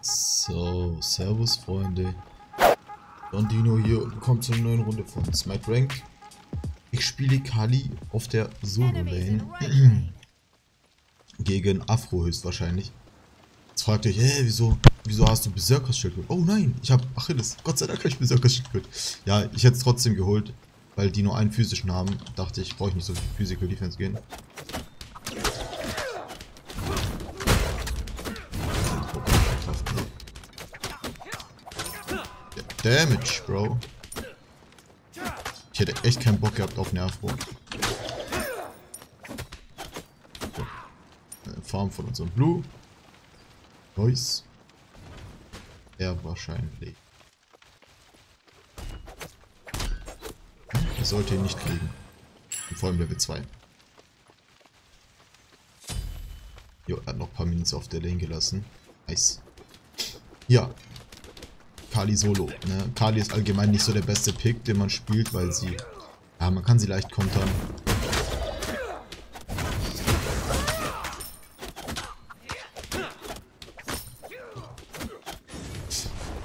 So, servus Freunde. Don Dino hier und kommt zu einer neuen Runde von Smite Rank. Ich spiele Kali auf der Solo-Lane gegen Aphro höchstwahrscheinlich. Jetzt fragt euch, hey, wieso hast du Berserker Schild geholt? Oh nein, ich habe Achilles. Gott sei Dank habe ich Berserker Schild geholt. Ja, ich hätte es trotzdem geholt, weil die nur einen physischen haben. Dachte ich, brauche ich nicht so viel Physical Defense gehen. Damage, Bro. Ich hätte echt keinen Bock gehabt auf Aphro. Farm von unserem Blue. Nice. Er wahrscheinlich. Ich sollte ihn nicht kriegen. Und vor allem Level 2. Jo, er hat noch ein paar Minuten auf der Lane gelassen. Nice. Ja. Kali Solo. Ne? Kali ist allgemein nicht so der beste Pick, den man spielt, weil sie... Ja, man kann sie leicht kontern.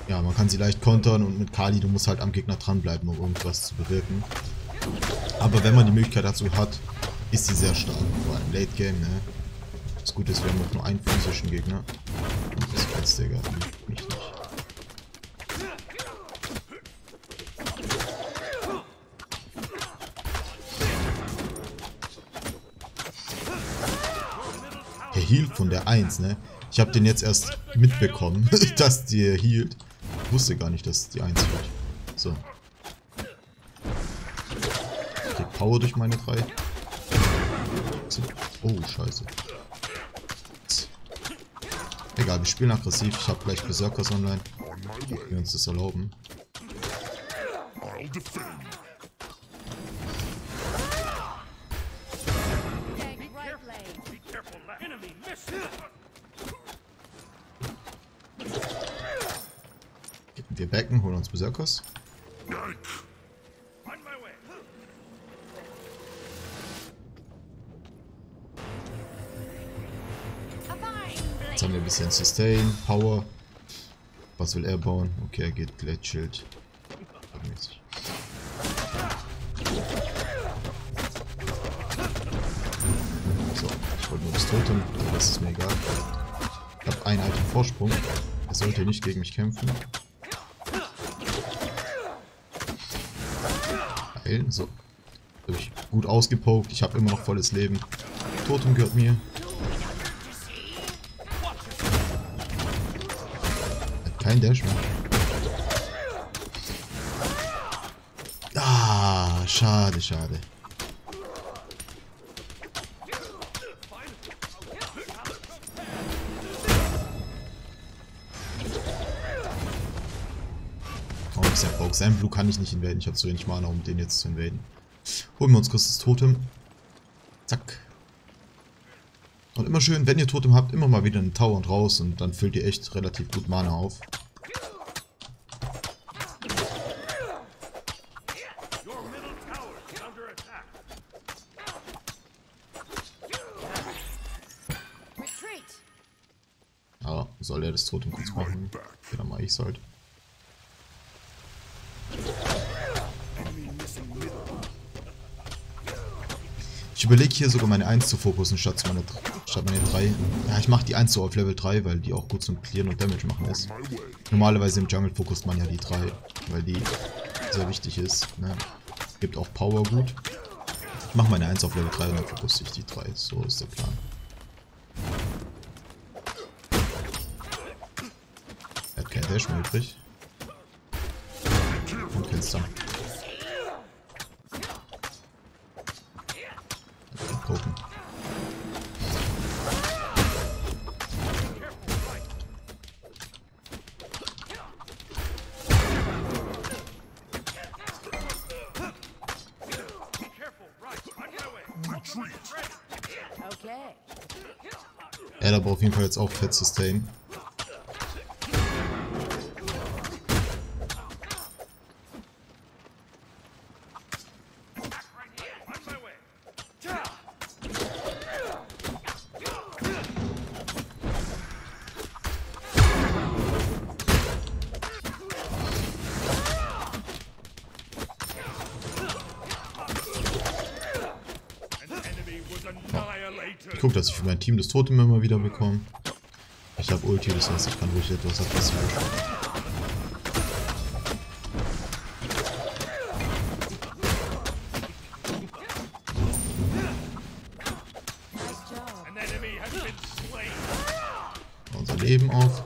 Ja, man kann sie leicht kontern und mit Kali, du musst halt am Gegner dranbleiben, um irgendwas zu bewirken. Aber wenn man die Möglichkeit dazu hat, ist sie sehr stark. Vor allem Late Game, ne? Das Gute ist, wir haben auch nur einen physischen Gegner. Und das war's, Digga. Nicht. Der healt von der 1, ne? Ich habe den jetzt erst mitbekommen, dass der healt. Ich wusste gar nicht, dass die 1 wird. So. Ich krieg Power durch meine 3. Oh, scheiße. Egal, wir spielen aggressiv. Ich habe gleich Berserkers online. Wir uns das erlauben. Wir backen, holen uns Berserkers. Jetzt haben wir ein bisschen Sustain, Power. Was will er bauen? Okay, er geht Glettschild. So, ich wollte nur das Totem, das ist mir egal. Ich habe einen alten Vorsprung. Er sollte nicht gegen mich kämpfen. So, habe ich gut ausgepokt. Ich habe immer noch volles Leben. Totem gehört mir. Hat kein Dash mehr. Ah, schade, schade. Sein Blue kann ich nicht invaden, ich habe zu wenig Mana, um den jetzt zu invaden. Holen wir uns kurz das Totem. Zack. Und immer schön, wenn ihr Totem habt, immer mal wieder einen Tower und raus und dann füllt ihr echt relativ gut Mana auf. Aber soll er das Totem kurz machen? Genau, mal ich sollte. Ich überlege hier sogar meine 1 zu fokussen statt meine 3. Ja, ich mache die 1 so auf Level 3, weil die auch gut zum Clearen und Damage machen ist. Normalerweise im Jungle fokust man ja die 3, weil die sehr wichtig ist. Ne? Gibt auch Power gut. Ich mache meine 1 auf Level 3 und dann fokusse ich die 3. So ist der Plan. Er hat keinen Dash mehr übrig. Und kein Stun. Er hat aber auf jeden Fall jetzt auch fett Sustain. Ja. Ich gucke, dass ich für mein Team das Totem immer wieder bekomme. Ich habe Ulti, das heißt, ich kann ruhig etwas abpassen. Unser Leben auf.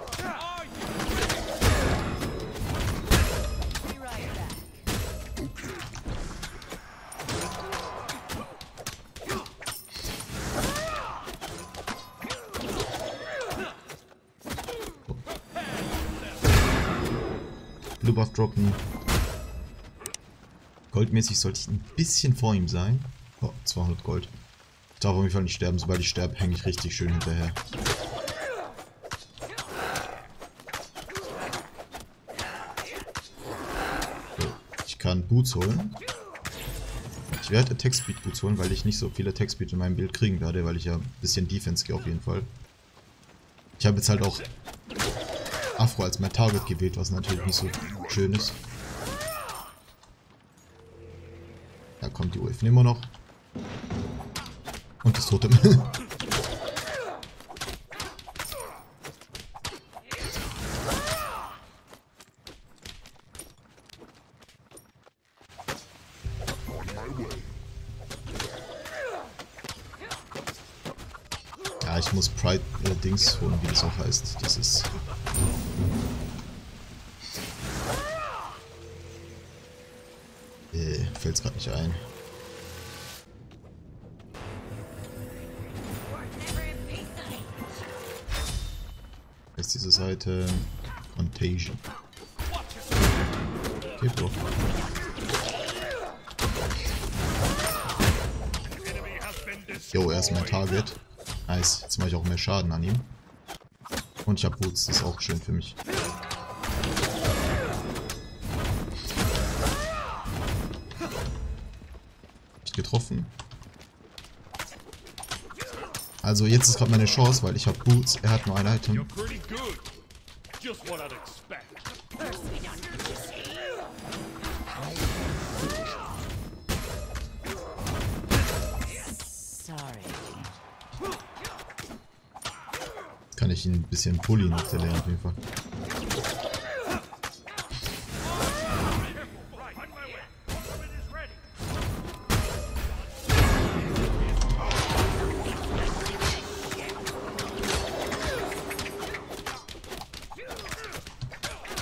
Blue Buff droppen. Goldmäßig sollte ich ein bisschen vor ihm sein. Oh, 200 Gold. Ich darf auf jeden Fall nicht sterben. Sobald ich sterbe, hänge ich richtig schön hinterher. So, ich kann Boots holen. Ich werde Attack Speed Boots holen, weil ich nicht so viele Attack Speed in meinem Bild kriegen werde, weil ich ja ein bisschen Defense gehe auf jeden Fall. Ich habe jetzt halt auch Aphro als mein Target gewählt, was natürlich nicht so schön ist. Da kommt die Wave, nehmen wir noch. Und das Totem. Ja, ich muss Pride-Dings holen, wie das auch heißt. Das ist... fällt es gerade nicht ein. Ist diese Seite Contagion. Okay, Bro. Jo, er ist mein Target. Nice, jetzt mache ich auch mehr Schaden an ihm. Und ich habe Boots, das ist auch schön für mich. Getroffen. Also jetzt ist gerade meine Chance, weil ich habe Boots, er hat nur ein Item. Jetzt kann ich ihn ein bisschen pullen auf der Lane auf jeden Fall.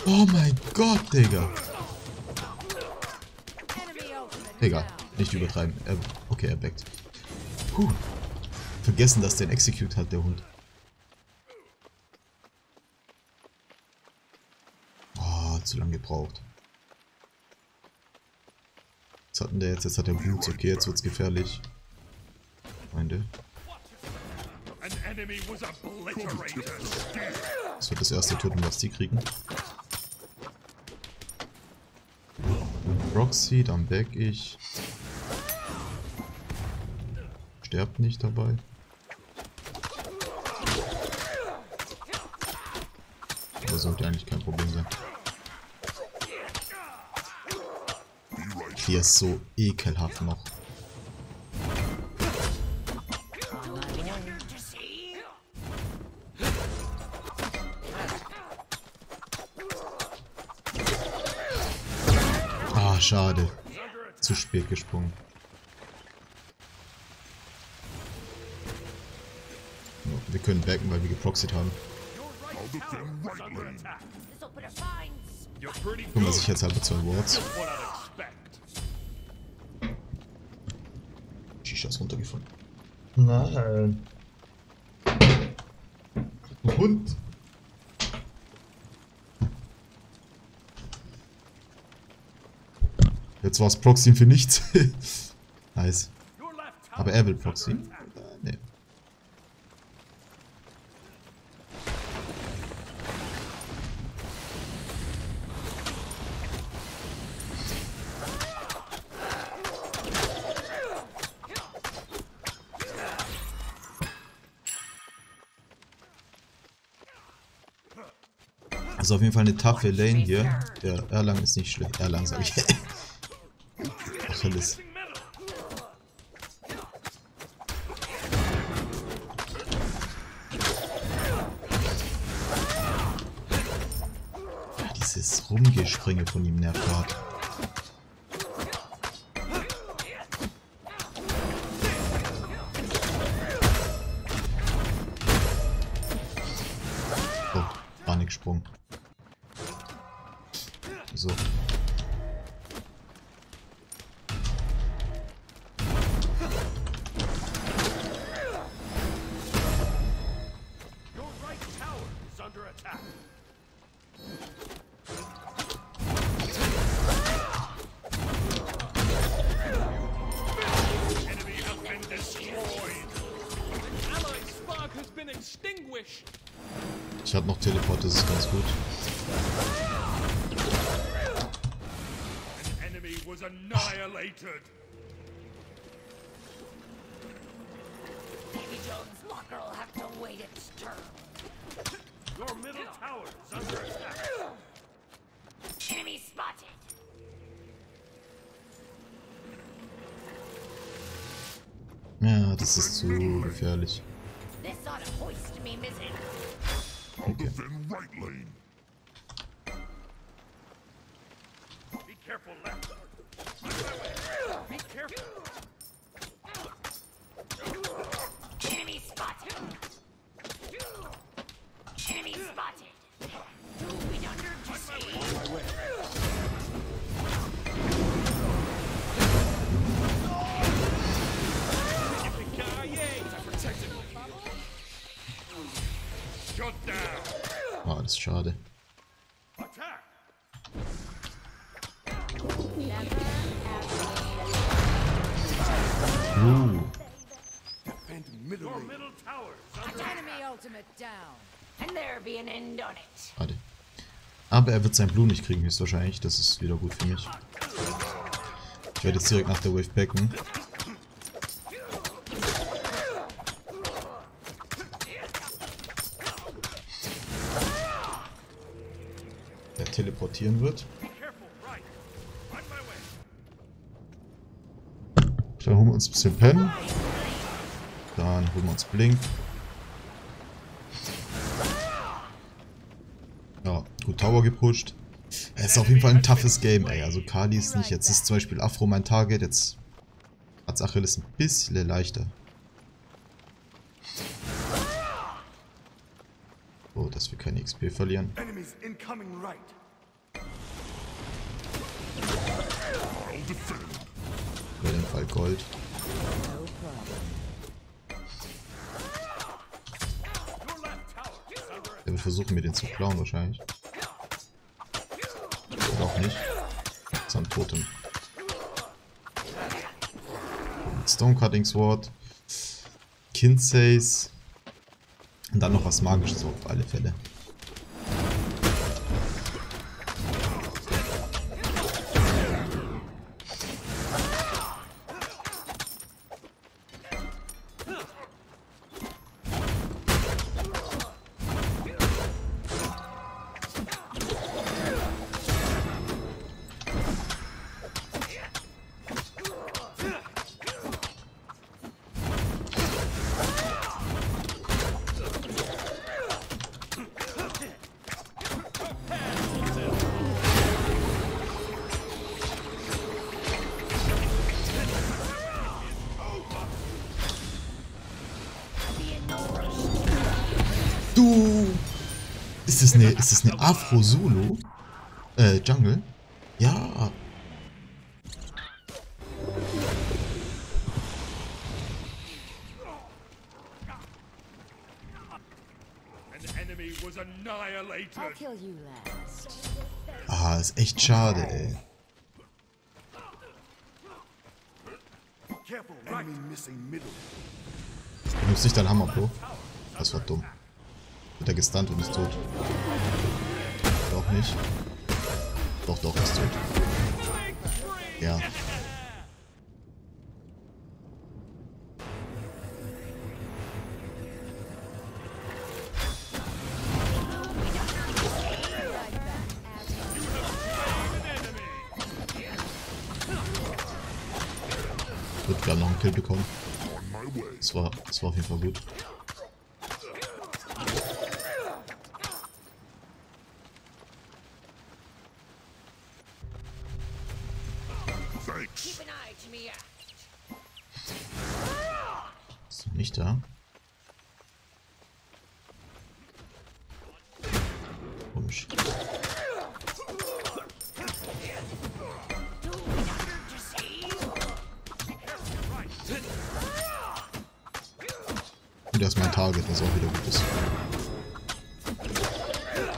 Oh mein Gott, Digga. Digga, nicht übertreiben. Okay, er backt. Puh. Vergessen, dass der ein Execute hat, der Hund. Oh, zu lange gebraucht. Was hat denn der jetzt? Jetzt hat er Bluts. Okay, jetzt wird's gefährlich. Freunde. Das wird das erste Totem, was die kriegen. Roxy, dann back ich. Sterbt nicht dabei. Aber sollte eigentlich kein Problem sein. Die ist so ekelhaft noch. Schade. Zu spät gesprungen. Wir können backen, weil wir geproxied haben. Guck mal, ich jetzt habe 2 Wards. Shisha ist runtergefallen. Nein. Und? Jetzt war es Proxy für nichts. Nice. Aber er will Proxy. Nee. Also auf jeden Fall eine taffe Lane hier. Der Erlang ist nicht schlecht. Erlang sage ich. Achilles. Rumgespringe von ihm nervt hart. Oh, Paniksprung. So. Ich habe noch Teleport, das ist ganz gut. Ja, das ist zu gefährlich. Okay. Ah, das ist schade. Warte. Aber er wird sein Blue nicht kriegen, höchstwahrscheinlich. Das ist wieder gut für mich. Ich werde jetzt direkt nach der Wave backen. Teleportieren wird. Dann holen wir uns ein bisschen Pen. Dann holen wir uns Blink. Ja, gut, Tower gepusht. Es ist auf jeden Fall ein toughes Game, ey. Also Kali ist nicht. Jetzt ist zum Beispiel Aphro mein Target. Jetzt hat Achilles ein bisschen leichter. Oh, dass wir keine XP verlieren. Bei dem Fall Gold. Der wird versuchen, mir den zu klauen wahrscheinlich. Oder auch nicht. Das ist ein Totem. Stonecutting Sword. Kinseys. Und dann noch was Magisches auf alle Fälle. Ist das eine Afro-Solo? Jungle? Ja. Ah, ist echt schade, ey. Benutzt nicht deinen Hammer, Bro. Das war dumm. Wird er gestunt und ist tot. Doch nicht. Doch, doch, ist tot. Ja. Wird gerade noch einen Kill bekommen. Das war auf jeden Fall gut. ist nicht da. Komisch. Und das ist mein Target, das auch wieder gut ist.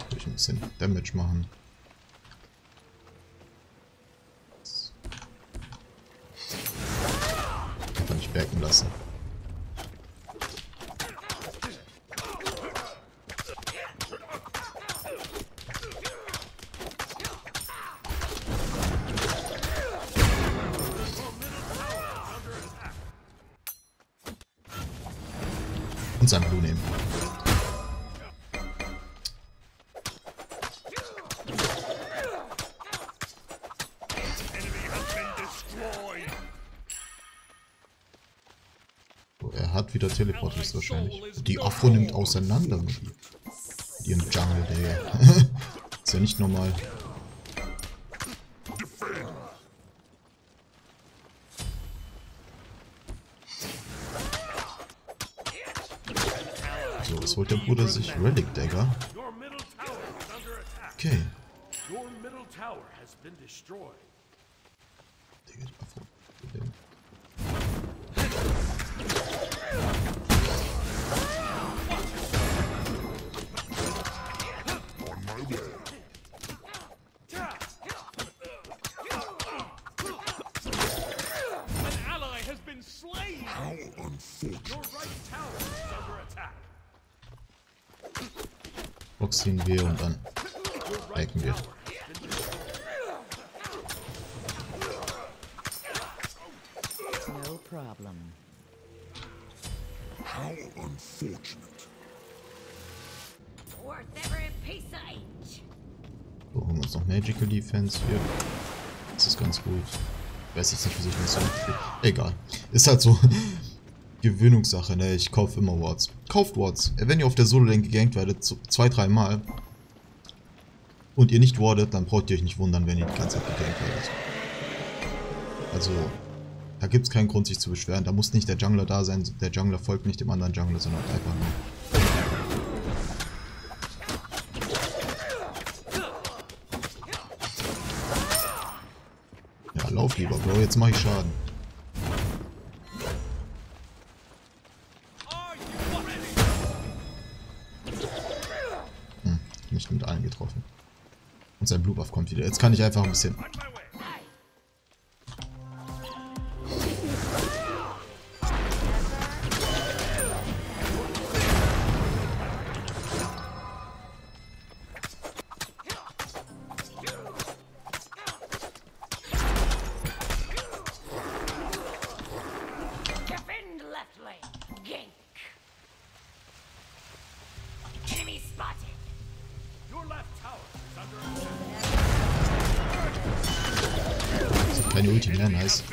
Durch ein bisschen Damage machen. Wirken lassen. Und sein Blue nehmen. Wieder Teleport ist wahrscheinlich. Die Aphro nimmt auseinander mit ihren Jungle Day. Ist ja nicht normal. So, was holt der Bruder sich? Relic Dagger. Okay. Digga, die Aphro. Boxen wir und dann ecken wir. No problem. How unfortunate. So, holen wir uns noch Magical Defense hier. Das ist ganz gut. Ich weiß jetzt nicht, wie ich das so. Egal. Ist halt so. Gewöhnungssache, ne? Ich kaufe immer Wards. Kauft Wards. Wenn ihr auf der Solo-Lane gegankt werdet, 2-3 Mal und ihr nicht wardet, dann braucht ihr euch nicht wundern, wenn ihr die ganze Zeit gegankt werdet. Also, da gibt es keinen Grund, sich zu beschweren. Da muss nicht der Jungler da sein. Der Jungler folgt nicht dem anderen Jungler, sondern einfach nur. Ja, lauf lieber, Bro. Jetzt mache ich Schaden. Nicht mit allen getroffen. Und sein Blue Buff kommt wieder. Jetzt kann ich einfach ein bisschen. Keine Ulti mehr, nice.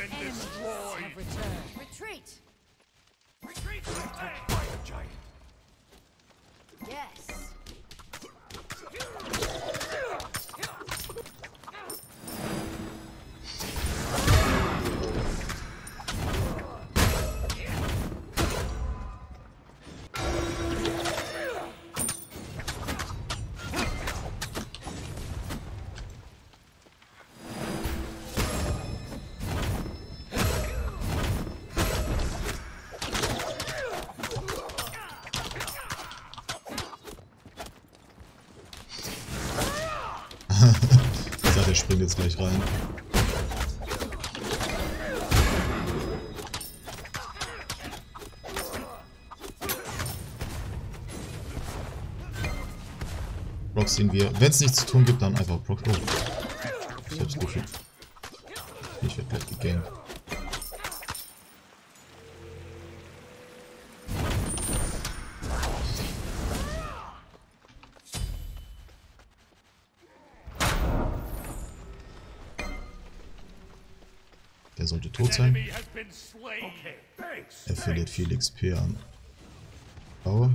Der springt jetzt gleich rein. Prox sehen wir. Wenn es nichts zu tun gibt, dann einfach Prox. Oh. Ich hab's gefühlt. Ich werde gleich gegankt. Er sollte tot sein. Er verliert viel XP an Power.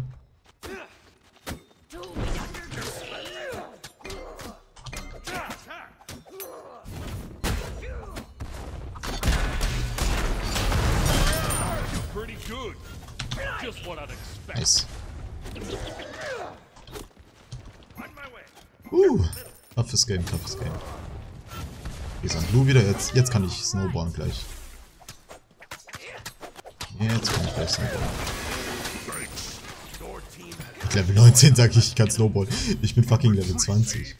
Nice. Toughes Game, toughes Game. Wie gesagt, Blue wieder jetzt. Jetzt kann ich snowballen gleich. Jetzt kann ich gleich snowballen. Mit Level 19 sag ich, ich kann snowballen. Ich bin fucking Level 20.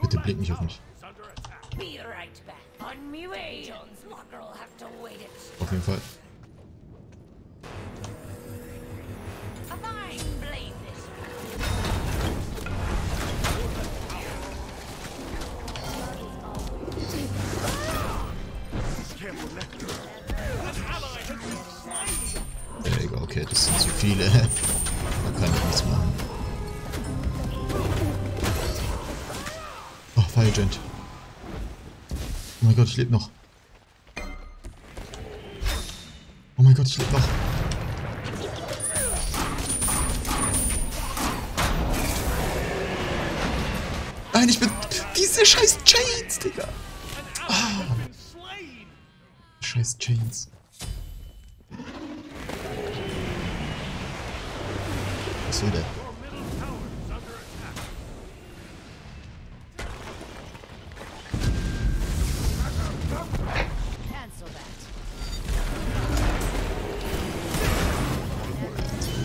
Bitte blick nicht auf mich. Auf jeden Fall. Egal, okay, das sind zu viele. Man kann ja nichts machen. Ach, Fire Giant. Oh mein Gott, ich lebe noch. Oh mein Gott, ich lebe noch. Nein, ich bin... Diese scheiß Chains, Digga. Scheiß Chains. Was will der?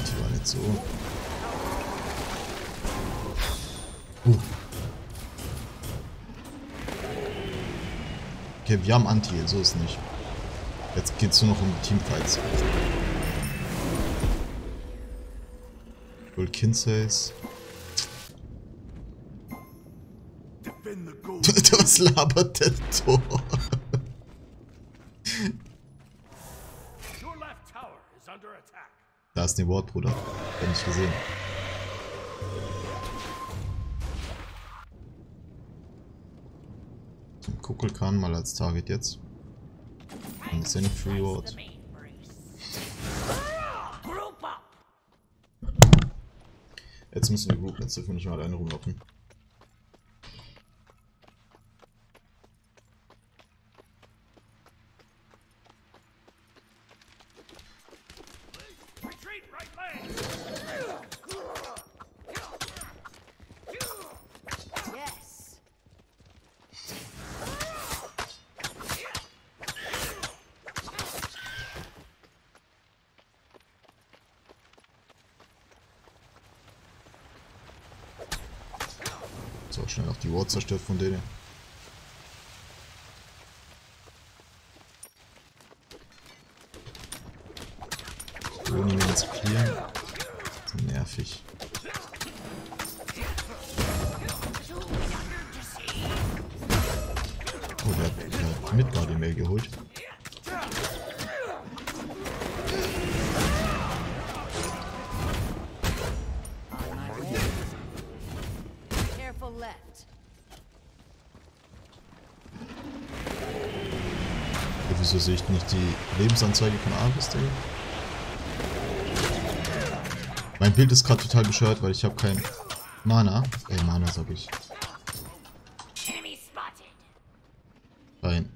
Die war nicht so. Okay, wir haben Anti, so ist nicht. Jetzt geht's nur noch um Teamfights. Gold Kinseys. Was labert der Tor? Da ist ein Ward, Bruder. Hab nicht gesehen. Kukulkan mal als Target jetzt. Und seine Free Ward. Jetzt müssen wir groupen, jetzt dürfen wir nicht mal alleine rumlaufen. So, schnell noch die Ward zerstört von denen. Ohne mir zu clearen. So nervig. Oh, der hat mit gerade Mail geholt. Wieso sehe ich nicht die Lebensanzeige von Ares, Digga? Mein Bild ist gerade total bescheuert, weil ich habe kein Mana. Mana sag ich. Nein.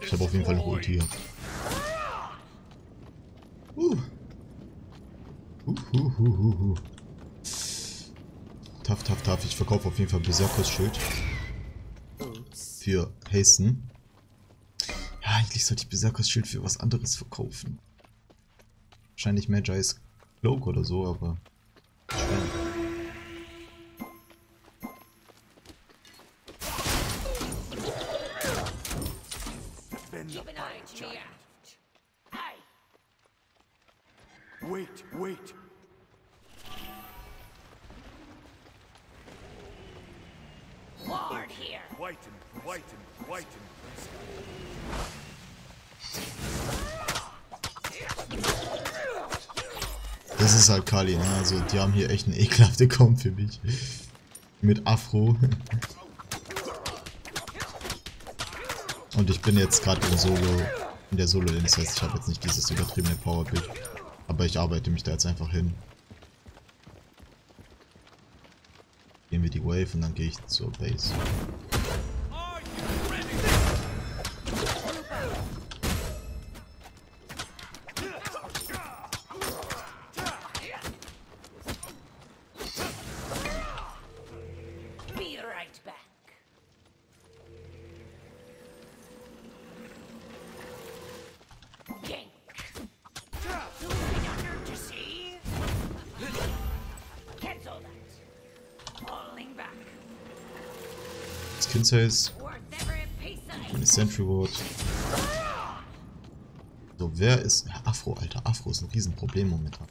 Ich habe auf jeden Fall noch Ulti hier. Tough. Ich verkaufe auf jeden Fall Berserker Schild. Für Hasten. Ja, eigentlich sollte ich Berserker Schild für was anderes verkaufen. Wahrscheinlich Magi's Cloak oder so, aber... Wait. Ward here. Whiten. Das ist halt Kali, ne? Also die haben hier echt eine ekelhafte Komp für mich. Mit Aphro. Und ich bin jetzt gerade im Solo, in der Solo-Inst, ich habe jetzt nicht dieses übertriebene Power-Pick. Aber ich arbeite mich da jetzt einfach hin. Gehen wir die Wave und dann gehe ich zur Base. Meine Sentry Ward. So, wer ist... Aphro, Alter. Aphro ist ein Riesenproblem momentan.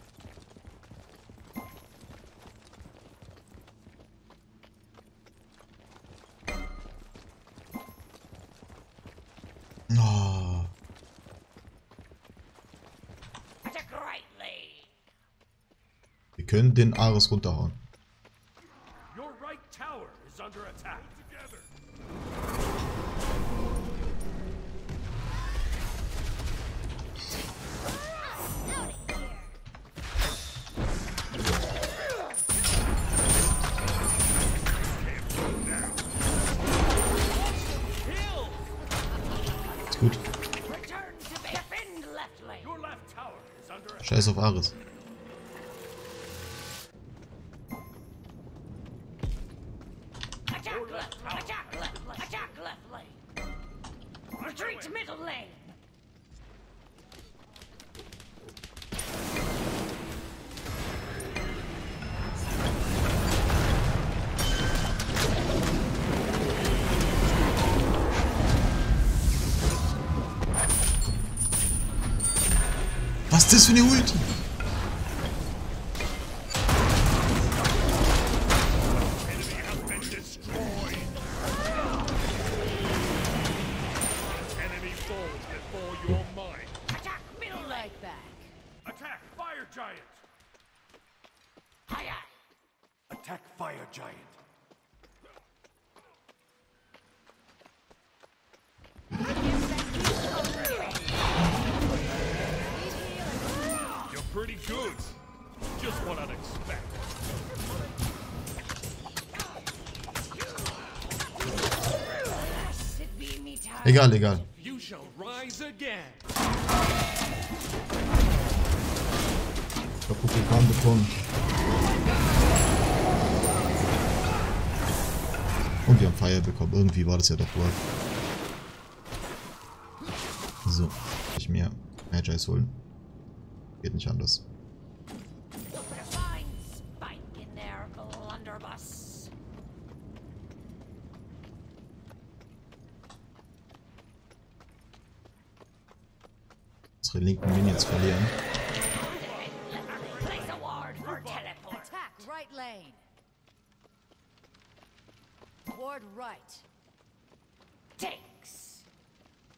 Oh. Wir können den Ares runterhauen. Scheiß auf Ares. Was ist das für eine Ulti? Egal. Ich hab Pokémon bekommen. Und wir haben Fire bekommen. Irgendwie war das ja doch wohl. So, ich mir Magi's holen. Geht nicht anders. Linken Minions verlieren.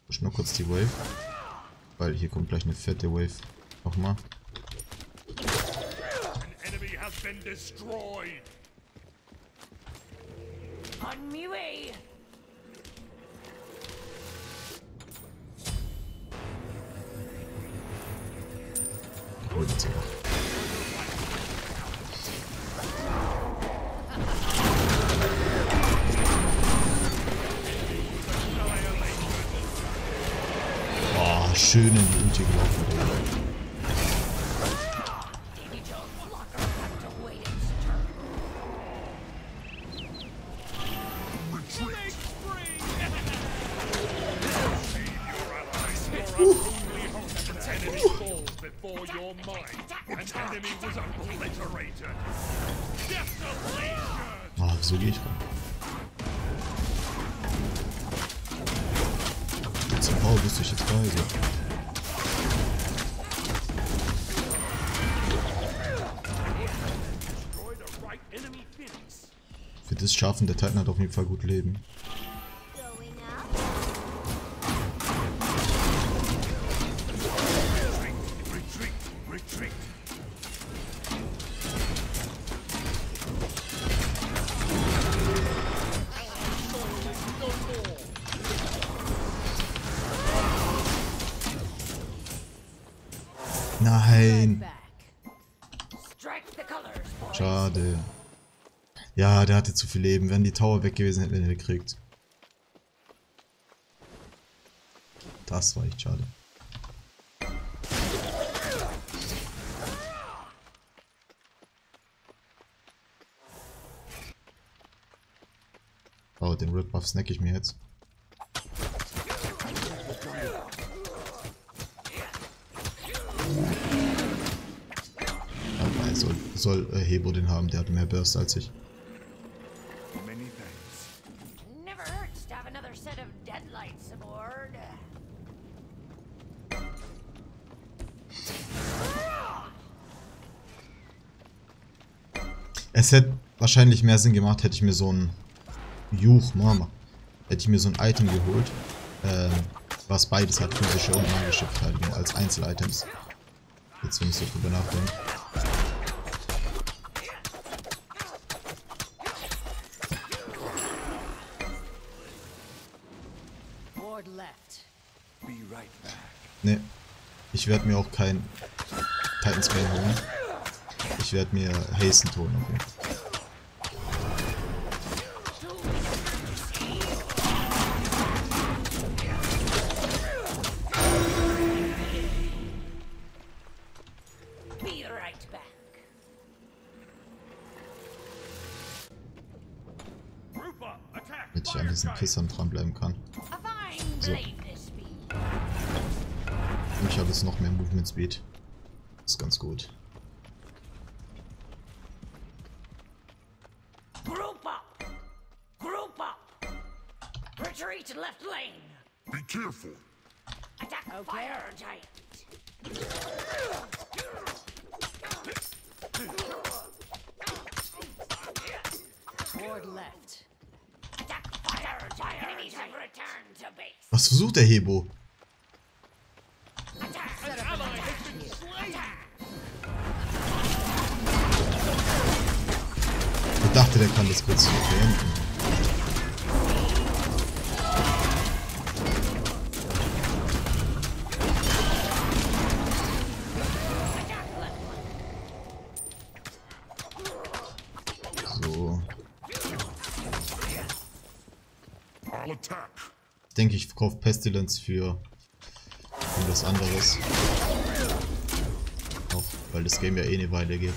Ich nur kurz die Wave, weil hier kommt gleich eine fette Wave. Nochmal. Oh, schön in die Ulti gelaufen. Ah, wieso gehe ich rum? Jetzt im Bau wüsste ich jetzt leise. Für das Schaffen der Titan hat auf jeden Fall gut Leben. Nein! Schade. Ja, der hatte zu viel Leben. Wenn die Tower weg gewesen, hätten wir den gekriegt. Das war echt schade. Oh, den Red Buff snack ich mir jetzt. Soll Hebo den haben, der hat mehr Burst als ich. Es hätte wahrscheinlich mehr Sinn gemacht, hätte ich mir so ein Item geholt, was beides hat, physische und magische Verteidigung als Einzel-Items. Jetzt wenn ich so drüber nachdenke. Ne, ich werde mir auch kein Titans Bane holen. Ich werde mir Hasten holen, okay. Damit ich an diesen Pissern dranbleiben kann. So. Ich habe jetzt noch mehr Movement Speed. Ist ganz gut. Group up. Group up. Retreat left lane. Be careful. Attack fire giant. Ward left. Attack fire giant. Enemies have returned to base. Was versucht der Hebo? Ich dachte, der kann das kurz beenden. So. Ich denke, ich verkaufe Pestilence für irgendwas anderes. Auch weil das Game ja eh eine Weile geht.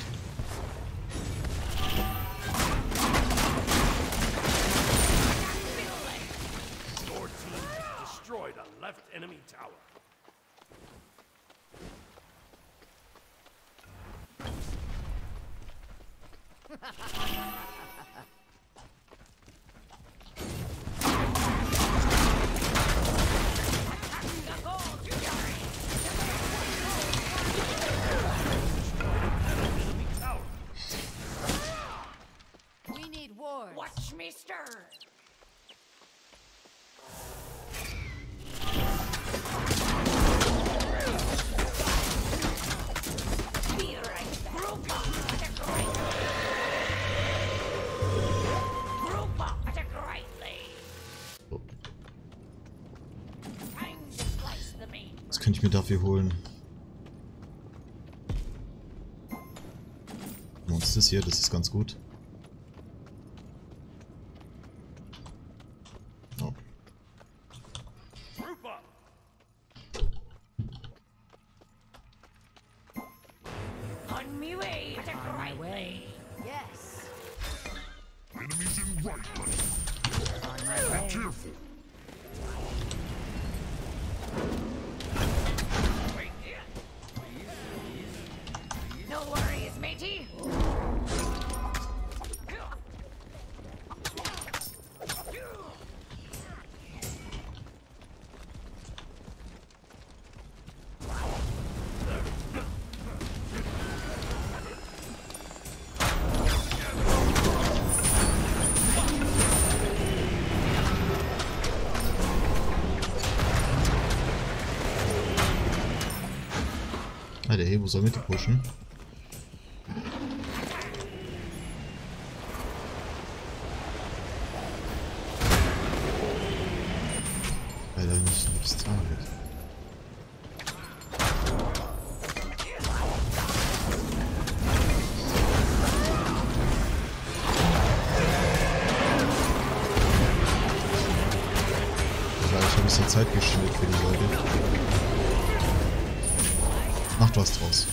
Was könnte ich mir dafür holen? Und das hier, das ist ganz gut. Der Hebo soll Mitte pushen. Weil er nicht aufs Target. Da habe ich schon ein bisschen Zeit geschenkt für die Leute. Macht was draus.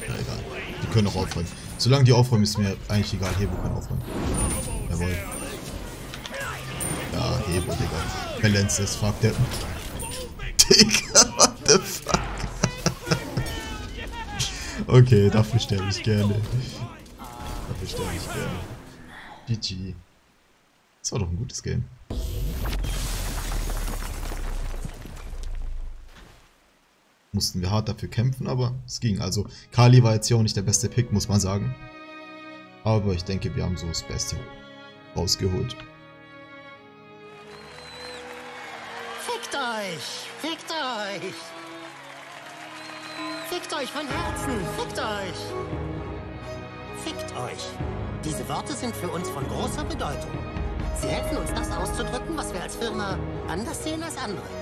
Ja, egal. Die können auch aufräumen. Solange die aufräumen, ist mir eigentlich egal. Hebo kann aufräumen. Jawohl. Ja, Hebo, Digga. Balance ist fuck, der. Digga, what the fuck? Okay, dafür sterbe ich gerne. Dafür sterbe ich gerne. GG. Das war doch ein gutes Game. Mussten wir hart dafür kämpfen, aber es ging. Also Kali war jetzt hier auch nicht der beste Pick, muss man sagen. Aber ich denke, wir haben so das Beste rausgeholt. Fickt euch! Fickt euch! Fickt euch von Herzen! Fickt euch! Fickt euch! Diese Worte sind für uns von großer Bedeutung. Sie helfen uns, das auszudrücken, was wir als Firma anders sehen als andere.